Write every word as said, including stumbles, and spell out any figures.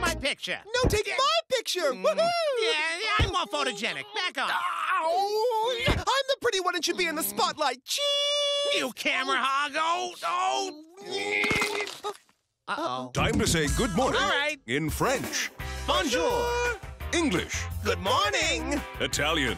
my picture. No, take yeah. my picture. Mm. Woohoo! Yeah, yeah, I'm more photogenic. Back off. Ow. I'm the pretty one and should be in the spotlight. Jeez. You camera hog. Oh, oh. Uh-oh. Time to say good morning. All right. In French. Bonjour. English. Good morning. Italian.